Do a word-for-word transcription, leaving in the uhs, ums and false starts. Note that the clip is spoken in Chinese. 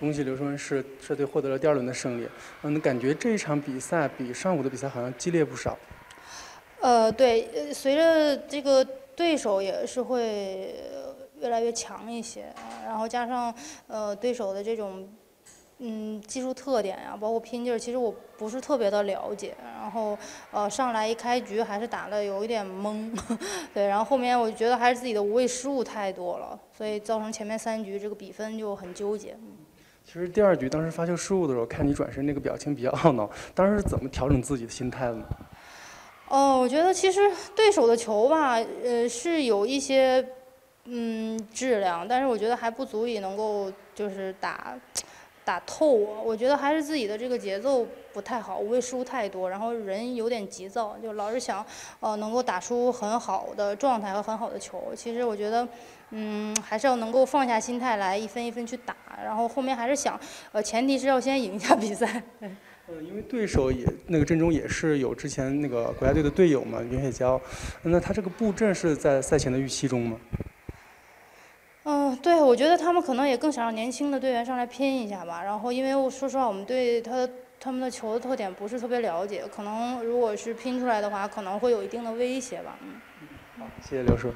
恭喜刘诗雯是这队获得了第二轮的胜利。嗯，感觉这一场比赛比上午的比赛好像激烈不少。呃，对，随着这个对手也是会越来越强一些，然后加上呃对手的这种。 嗯，技术特点呀、啊，包括拼劲儿，其实我不是特别的了解。然后，呃，上来一开局还是打得有一点懵，对。然后后面我觉得还是自己的无谓失误太多了，所以造成前面三局这个比分就很纠结。嗯、其实第二局当时发球失误的时候，看你转身那个表情比较懊恼，当时是怎么调整自己的心态的呢？哦、呃，我觉得其实对手的球吧，呃，是有一些嗯质量，但是我觉得还不足以能够就是打。 打透我，我觉得还是自己的这个节奏不太好，无谓失误太多，然后人有点急躁，就老是想，呃，能够打出很好的状态和很好的球。其实我觉得，嗯，还是要能够放下心态来，一分一分去打。然后后面还是想，呃，前提是要先赢下比赛。嗯，因为对手也那个阵中也是有之前那个国家队的队友嘛，袁雪娇。那他这个布阵是在赛前的预期中吗？ 嗯，对，我觉得他们可能也更想让年轻的队员上来拼一下吧。然后，因为我说实话，我们对他他们的球的特点不是特别了解，可能如果是拼出来的话，可能会有一定的威胁吧。嗯，好，谢谢刘叔。